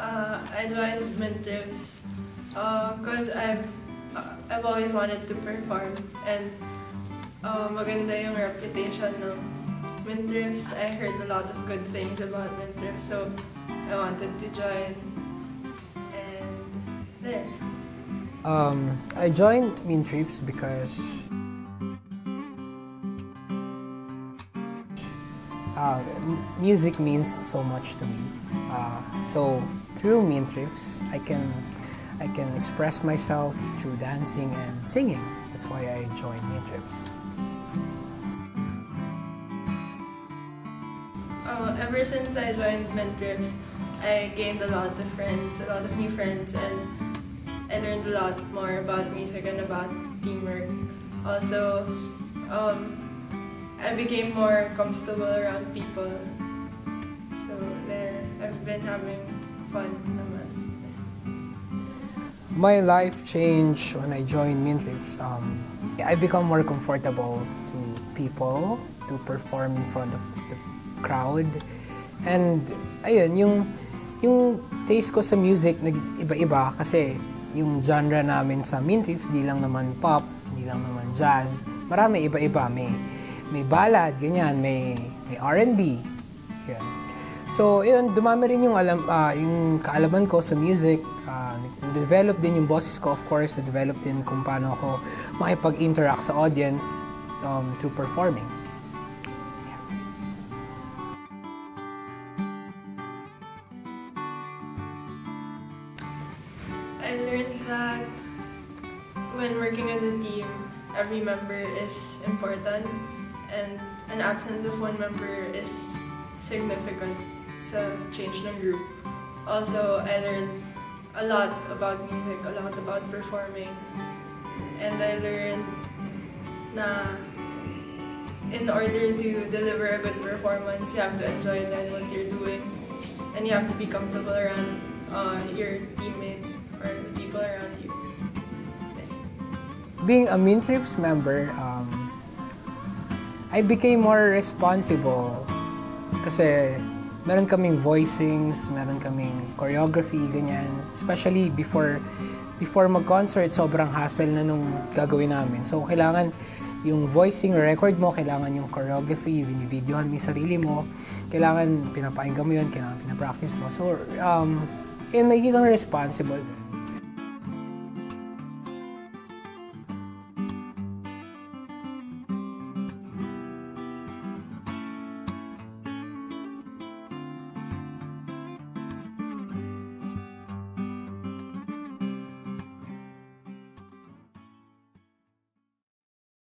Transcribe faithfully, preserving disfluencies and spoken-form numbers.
uh, I joined Mintrips because uh, I've uh, I've always wanted to perform, and uh, maganda yung reputation ng Mintrips. I heard a lot of good things about Mintrips, so I wanted to join. And there. Um, I joined Mintrips because Uh, music means so much to me. Uh, so through Mintrips, I can I can express myself through dancing and singing. That's why I joined Mintrips. Uh, ever since I joined Mintrips, I gained a lot of friends, a lot of new friends, and I learned a lot more about music and about teamwork. Also, um, I became more comfortable around people, so there, I've been having fun naman. My life changed when I joined Mintrips. Um, I become more comfortable to people, to perform in front of the crowd, and ayun, yung, yung taste ko sa music nag-iba-iba kasi yung genre namin sa Mintrips di lang naman pop, di lang naman jazz, marami iba-iba, may may ballad, ganyan, may, may R and B. Yan. So, yun, dumami rin yung, alam, uh, yung kaalaman ko sa music. Uh, develop din yung boses ko, of course. Develop din kung paano ako makipag-interact sa audience um, through performing. Yeah. I learned that when working as a team, every member is important. And an absence of one member is significant sa change ng group. Also, I learned a lot about music, a lot about performing, and I learned na in order to deliver a good performance, you have to enjoy then what you're doing, and you have to be comfortable around uh, your teammates or people around you. Being a Mintrips member, um, I became more responsible kasi meron kaming voicings, meron kaming choreography, ganyan. Especially before before mag-concert, sobrang hassle na nung gagawin namin. So, kailangan yung voicing, record mo, kailangan yung choreography, binivideohan mo yung sarili mo, kailangan pinapakinggan mo yun, kailangan pinapractice mo. So, um, and may gilang responsible.